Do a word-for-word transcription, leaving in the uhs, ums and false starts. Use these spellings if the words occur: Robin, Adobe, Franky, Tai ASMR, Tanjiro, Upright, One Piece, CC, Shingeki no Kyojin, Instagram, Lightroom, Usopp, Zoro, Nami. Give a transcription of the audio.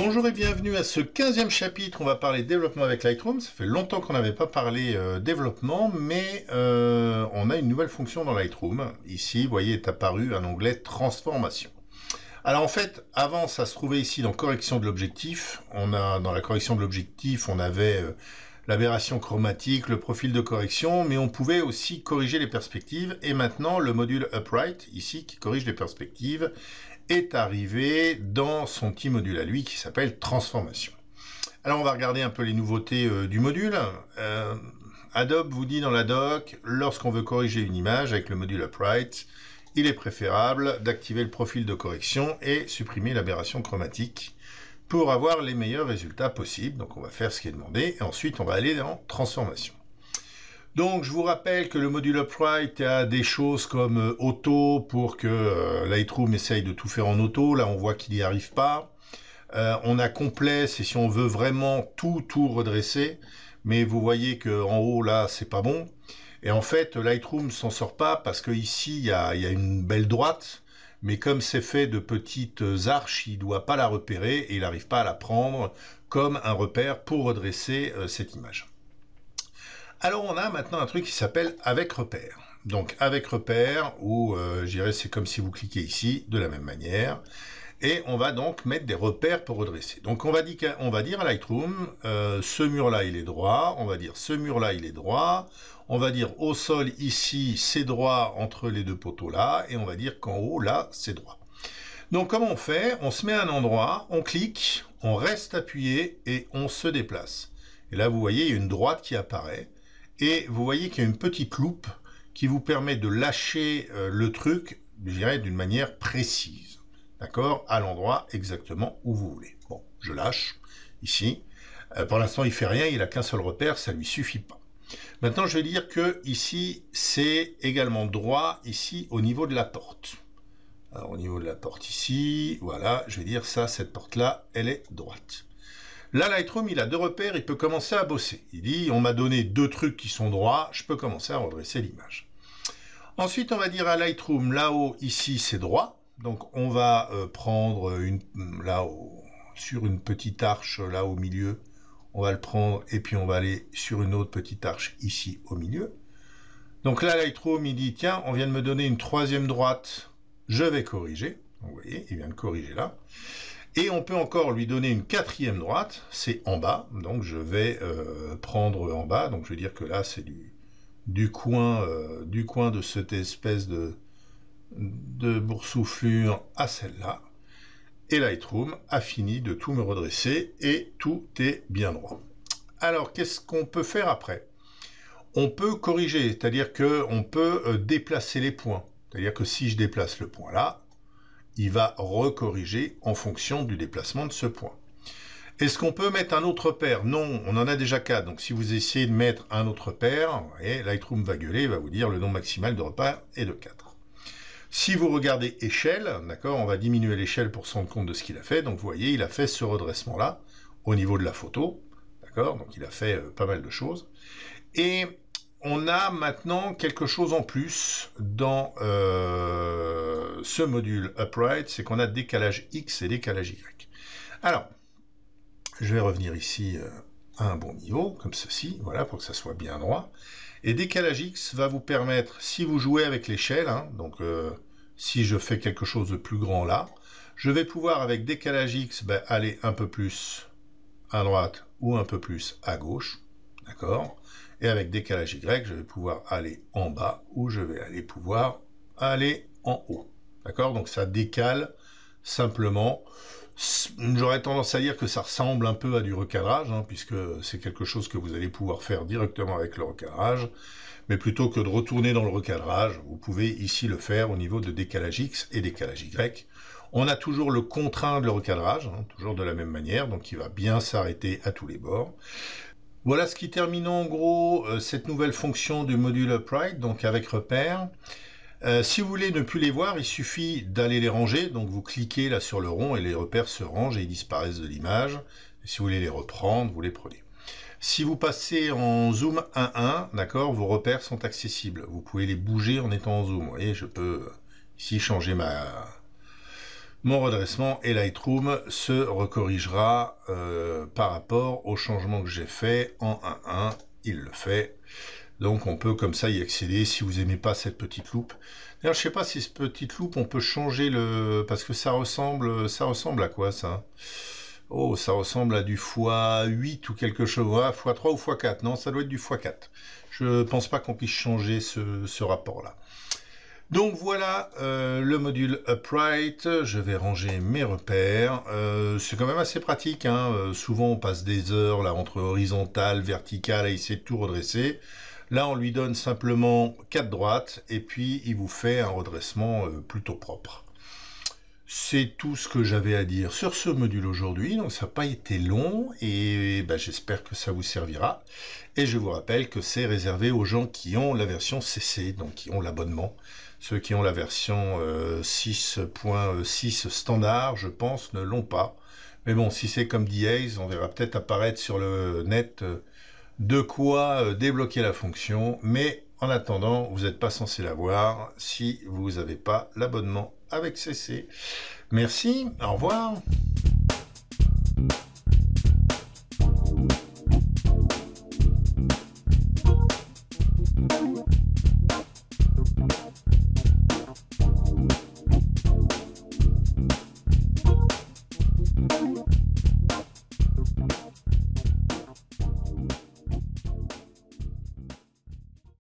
Bonjour et bienvenue à ce quinzième chapitre. On va parler développement avec Lightroom. Ça fait longtemps qu'on n'avait pas parlé euh, développement, mais euh, on a une nouvelle fonction dans Lightroom. Ici, vous voyez, est apparu un onglet transformation. Alors en fait, avant, ça se trouvait ici dans correction de l'objectif. On a dans la correction de l'objectif, on avait euh, l'aberration chromatique, le profil de correction, mais on pouvait aussi corriger les perspectives. Et maintenant, le module Upright, ici, qui corrige les perspectives, est arrivé dans son petit module à lui qui s'appelle transformation. Alors on va regarder un peu les nouveautés euh, du module. Euh, Adobe vous dit dans la doc, lorsqu'on veut corriger une image avec le module Upright, il est préférable d'activer le profil de correction et supprimer l'aberration chromatique pour avoir les meilleurs résultats possibles. Donc on va faire ce qui est demandé et ensuite on va aller dans transformation. Donc je vous rappelle que le module Upright a des choses comme auto pour que Lightroom essaye de tout faire en auto. Là on voit qu'il n'y arrive pas. Euh, on a complet, c'est si on veut vraiment tout tout redresser. Mais vous voyez qu'en haut là c'est pas bon. Et en fait Lightroom s'en sort pas parce qu'ici il y a, y a une belle droite. Mais comme c'est fait de petites arches, il ne doit pas la repérer et il n'arrive pas à la prendre comme un repère pour redresser euh, cette image. Alors on a maintenant un truc qui s'appelle avec repère. Donc avec repère, ou euh, je dirais c'est comme si vous cliquez ici, de la même manière. Et on va donc mettre des repères pour redresser. Donc on va dire, on va dire à Lightroom, euh, ce mur-là il est droit, on va dire ce mur-là il est droit, on va dire au sol ici c'est droit entre les deux poteaux-là, et on va dire qu'en haut là c'est droit. Donc comment on fait? On se met à un endroit, on clique, on reste appuyé et on se déplace. Et là vous voyez il y a une droite qui apparaît. Et vous voyez qu'il y a une petite loupe qui vous permet de lâcher le truc, je dirais, d'une manière précise. D'accord? À l'endroit exactement où vous voulez. Bon, je lâche, ici. Euh, pour l'instant, il ne fait rien, il n'a qu'un seul repère, ça ne lui suffit pas. Maintenant, je vais dire que ici, c'est également droit, ici, au niveau de la porte. Alors, au niveau de la porte, ici, voilà, je vais dire ça, cette porte-là, elle est droite. Là, Lightroom, il a deux repères, il peut commencer à bosser. Il dit, on m'a donné deux trucs qui sont droits, je peux commencer à redresser l'image. Ensuite, on va dire à Lightroom, là-haut, ici, c'est droit. Donc, on va euh, prendre, une, là-haut, sur une petite arche, là, au milieu, on va le prendre, et puis on va aller sur une autre petite arche, ici, au milieu. Donc là, Lightroom, il dit, tiens, on vient de me donner une troisième droite, je vais corriger. Vous voyez, il vient de corriger là. Et on peut encore lui donner une quatrième droite, c'est en bas, donc je vais euh, prendre en bas, donc je vais dire que là c'est du, du, coin, euh, du coin de cette espèce de, de boursouflure à celle-là, et Lightroom a fini de tout me redresser, et tout est bien droit. Alors qu'est-ce qu'on peut faire après? On peut corriger, c'est-à-dire qu'on peut déplacer les points, c'est-à-dire que si je déplace le point là, il va recorriger en fonction du déplacement de ce point. Est-ce qu'on peut mettre un autre repère? Non, on en a déjà quatre. Donc si vous essayez de mettre un autre repère, vous voyez, Lightroom va gueuler, il va vous dire le nombre maximal de repères est de quatre. Si vous regardez échelle, d'accord, on va diminuer l'échelle pour se rendre compte de ce qu'il a fait. Donc vous voyez, il a fait ce redressement-là au niveau de la photo, d'accord. Donc il a fait euh, pas mal de choses. Et on a maintenant quelque chose en plus dans euh, ce module Upright, c'est qu'on a décalage X et décalage Y. Alors, je vais revenir ici euh, à un bon niveau, comme ceci, voilà, pour que ça soit bien droit. Et décalage X va vous permettre, si vous jouez avec l'échelle, hein, donc euh, si je fais quelque chose de plus grand là, je vais pouvoir avec décalage X ben, aller un peu plus à droite ou un peu plus à gauche, d'accord ? Et avec décalage Y, je vais pouvoir aller en bas ou je vais aller pouvoir aller en haut. D'accord? Donc ça décale simplement. J'aurais tendance à dire que ça ressemble un peu à du recadrage, hein, puisque c'est quelque chose que vous allez pouvoir faire directement avec le recadrage. Mais plutôt que de retourner dans le recadrage, vous pouvez ici le faire au niveau de décalage X et décalage Y. On a toujours le contraint de le recadrage, hein, toujours de la même manière, donc il va bien s'arrêter à tous les bords. Voilà ce qui termine en gros euh, cette nouvelle fonction du module Upright, donc avec repères. Euh, si vous voulez ne plus les voir, il suffit d'aller les ranger. Donc vous cliquez là sur le rond et les repères se rangent et ils disparaissent de l'image. Si vous voulez les reprendre, vous les prenez. Si vous passez en zoom un à un, d'accord, vos repères sont accessibles. Vous pouvez les bouger en étant en zoom. Vous voyez, je peux ici changer ma... mon redressement et Lightroom se recorrigera euh, par rapport au changement que j'ai fait en un point un. Il le fait. Donc on peut comme ça y accéder si vous n'aimez pas cette petite loupe. D'ailleurs, je ne sais pas si cette petite loupe, on peut changer le... Parce que ça ressemble, ça ressemble à quoi, ça? Oh, ça ressemble à du fois huit ou quelque chose. Ah, fois trois ou fois quatre. Non, ça doit être du fois quatre. Je ne pense pas qu'on puisse changer ce, ce rapport-là. Donc voilà euh, le module Upright. Je vais ranger mes repères. Euh, c'est quand même assez pratique, hein. Euh, souvent, on passe des heures là entre horizontale, verticale, à essayer de tout redresser. Là, on lui donne simplement quatre droites et puis il vous fait un redressement plutôt propre. C'est tout ce que j'avais à dire sur ce module aujourd'hui. Donc, ça n'a pas été long et ben, j'espère que ça vous servira. Et je vous rappelle que c'est réservé aux gens qui ont la version C C, donc qui ont l'abonnement. Ceux qui ont la version six point six standard, je pense, ne l'ont pas. Mais bon, si c'est comme D A Z, on verra peut-être apparaître sur le net... de quoi débloquer la fonction, mais en attendant, vous n'êtes pas censé l'avoir si vous n'avez pas l'abonnement avec C C. Merci, au revoir.